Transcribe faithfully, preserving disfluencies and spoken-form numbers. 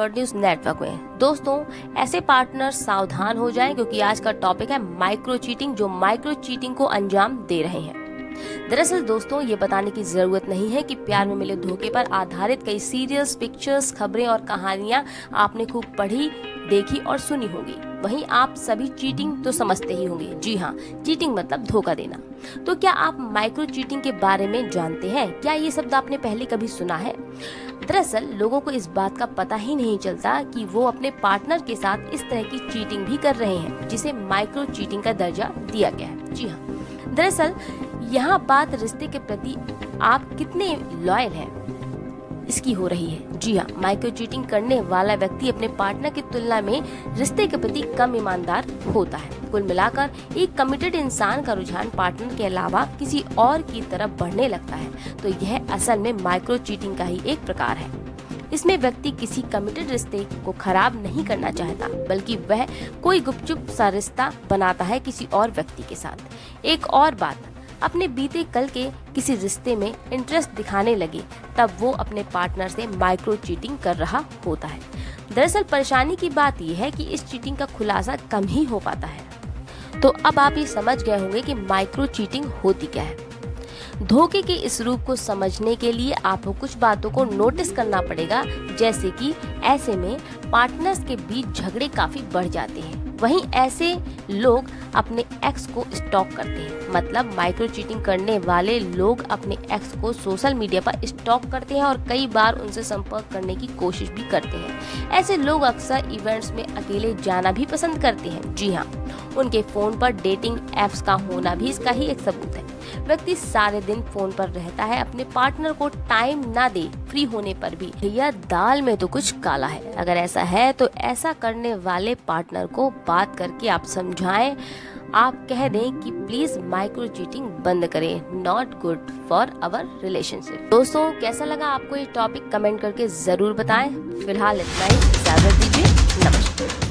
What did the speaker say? Network news network में। दोस्तों ऐसे पार्टनर सावधान हो जाएं क्योंकि आज का टॉपिक है माइक्रो चीटिंग, जो माइक्रो चीटिंग को अंजाम दे रहे हैं। दरअसल दोस्तों ये बताने की जरूरत नहीं है कि प्यार में मिले धोखे पर आधारित कई सीरियल्स, पिक्चर्स, खबरें और कहानियां आपने खूब पढ़ी, देखी और सुनी होगी। वहीं आप सभी चीटिंग तो समझते ही होंगे। जी हाँ, चीटिंग मतलब धोखा देना। तो क्या आप माइक्रो चीटिंग के बारे में जानते हैं? क्या ये शब्द आपने पहले कभी सुना है? दरअसल लोगों को इस बात का पता ही नहीं चलता कि वो अपने पार्टनर के साथ इस तरह की चीटिंग भी कर रहे हैं, जिसे माइक्रो चीटिंग का दर्जा दिया गया है। जी हाँ, दरअसल यहाँ बात रिश्ते के प्रति आप कितने लॉयल हैं इसकी हो रही है। जी हाँ, माइक्रो चीटिंग करने वाला व्यक्ति अपने पार्टनर की तुलना में रिश्ते के प्रति कम ईमानदार होता है। कुल मिलाकर एक कमिटेड इंसान का रुझान पार्टनर के अलावा किसी और की तरफ बढ़ने लगता है। तो यह असल में माइक्रो चीटिंग का ही एक प्रकार है। इसमें व्यक्ति किसी कमिटेड रिश्ते को खराब नहीं करना चाहता, बल्कि वह कोई गुपचुप सा रिश्ता बनाता है किसी और व्यक्ति के साथ। एक और बात, अपने बीते कल के किसी रिश्ते में इंटरेस्ट दिखाने लगे तब वो अपने पार्टनर से माइक्रो चीटिंग कर रहा होता है। दरअसल परेशानी की बात यह है कि इस चीटिंग का खुलासा कम ही हो पाता है। तो अब आप ये समझ गए होंगे कि माइक्रो चीटिंग होती क्या है। धोखे के इस रूप को समझने के लिए आपको कुछ बातों को नोटिस करना पड़ेगा, जैसे कि ऐसे में पार्टनर्स के बीच झगड़े काफी बढ़ जाते हैं। वहीं ऐसे लोग अपने एक्स को स्टॉक करते हैं। मतलब माइक्रो चीटिंग करने वाले लोग अपने एक्स को सोशल मीडिया पर स्टॉक करते हैं और कई बार उनसे संपर्क करने की कोशिश भी करते हैं। ऐसे लोग अक्सर इवेंट्स में अकेले जाना भी पसंद करते हैं। जी हाँ, उनके फोन पर डेटिंग एप्स का होना भी इसका ही एक सबूत है। व्यक्ति सारे दिन फोन पर रहता है, अपने पार्टनर को टाइम ना दे, फ्री होने पर भी। भैया दाल में तो कुछ काला है। अगर ऐसा है तो ऐसा करने वाले पार्टनर को बात करके आप समझाएं, आप कह दें कि प्लीज माइक्रो चीटिंग बंद करें, not good for our relationship. दोस्तों कैसा लगा आपको ये टॉपिक, कमेंट करके जरूर बताएं। फिलहाल इतना ही, इजाजत दीजिए, नमस्कार।